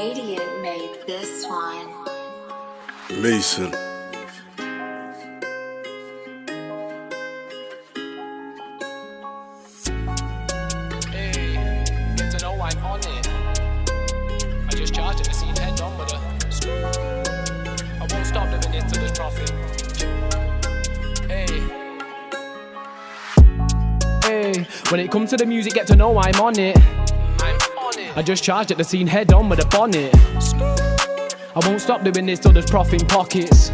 Radiant made this one. Listen. Hey, get to know I'm on it. I just charged it, I see it head on with it. I won't stop living it till there's profit. Hey. Hey, when it comes to the music, get to know I'm on it. I just charged at the scene head on with a bonnet. I won't stop doing this till there's profit in pockets.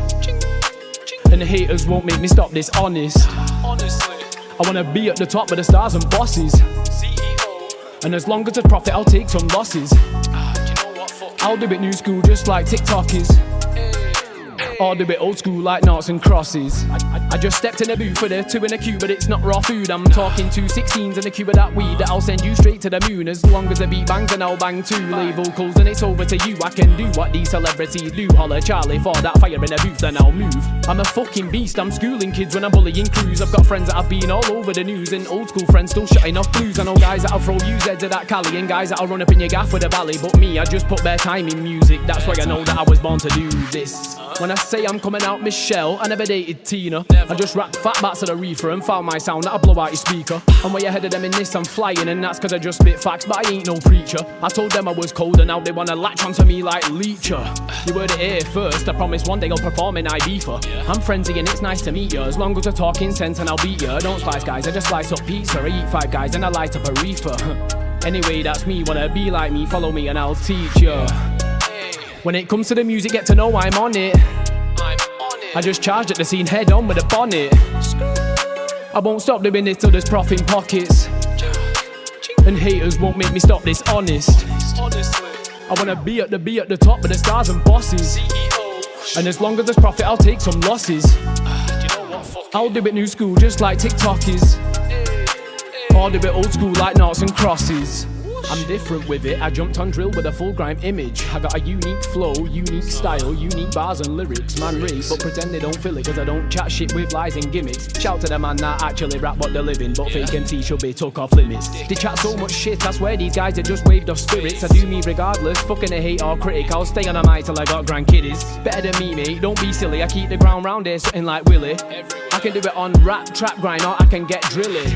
And the haters won't make me stop this, honest. I wanna be at the top of the stars and bosses. And as long as there's profit, I'll take some losses. I'll do it new school just like TikTok is. I'll do it old school like Noughts and Crosses. I just stepped in a booth with a 2 in a queue, but it's not raw food. I'm talking 2 16s and a queue of that weed that I'll send you straight to the moon. As long as the beat bangs and I'll bang two. Lay vocals and it's over to you. I can do what these celebrities do. Holler Charlie for that fire in a booth, then I'll move. I'm a fucking beast, I'm schooling kids when I'm bullying crews. I've got friends that have been all over the news, and old school friends still shutting off clues. I know guys that'll throw you heads of that Cali, and guys that'll run up in your gaff with a ballet. But me, I just put their time in music. That's why I know that I was born to do this. When I say I'm coming out Michelle, I never dated Tina. I just rapped fat bats at a reefer and found my sound that'll blow out your speaker. I'm way ahead of them in this, I'm flying, and that's cause I just spit facts, but I ain't no preacher. I told them I was cold and now they wanna latch onto me like leecher. You heard it here first, I promise one day I'll perform in Ibiza. I'm friendly and it's nice to meet you, as long as I talk in sense and I'll beat you. Don't slice guys, I just slice up pizza. I eat 5 guys and I light up a reefer. Anyway, that's me, wanna be like me, follow me and I'll teach you. When it comes to the music, get to know I'm on it. I just charged at the scene head on with a bonnet. I won't stop doing this till there's profit in pockets. And haters won't make me stop this, honest. I wanna be at the top of the stars and bosses. And as long as there's profit, I'll take some losses. I'll do it new school just like TikTok is. I'll do it old school like Noughts and Crosses. I'm different with it, I jumped on drill with a full grime image. I got a unique flow, unique style, unique bars and lyrics. Man rave, but pretend they don't feel it, cause I don't chat shit with lies and gimmicks. Shout to the man that actually rap what they're living, but fake MC should be took off limits. They chat so much shit, I swear these guys are just waved off spirits. I do me regardless, fucking a hate or critic. I'll stay on a mic till I got grandkiddies. Better than me mate, don't be silly, I keep the ground round here sitting like Willie. I can do it on rap, trap, grind, or I can get drilling.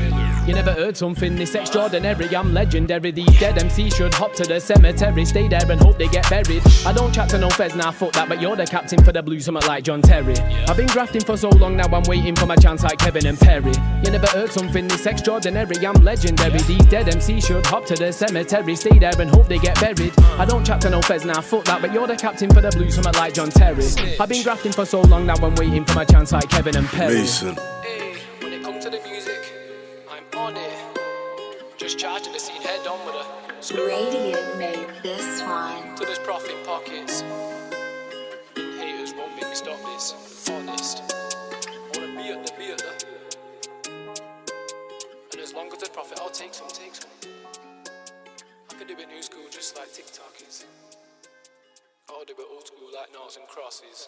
You never heard something this extraordinary, I'm legendary. These dead MCs should hop to the cemetery, stay there and hope they get buried. I don't chat to no feds, nah fuck that, but you're the captain for the Blues, something like John Terry. I've been grafting for so long now, I'm waiting for my chance like Kevin and Perry. You never heard something this extraordinary, I'm legendary. These dead MCs should hop to the cemetery, stay there and hope they get buried. I don't chat to no feds, nah fuck that, but you're the captain for the Blues, something like John Terry. I've been grafting for so long now, I'm waiting for my chance like Kevin and Perry. Mason. Charged at the scene head on with a Radiant made this one. To those profit pockets. And haters won't make me stop this. Honest. I wanna be at the beater. And as long as the profit, I'll take some, I can do it new school just like TikTok is. I'll do it old school like Noughts and Crosses.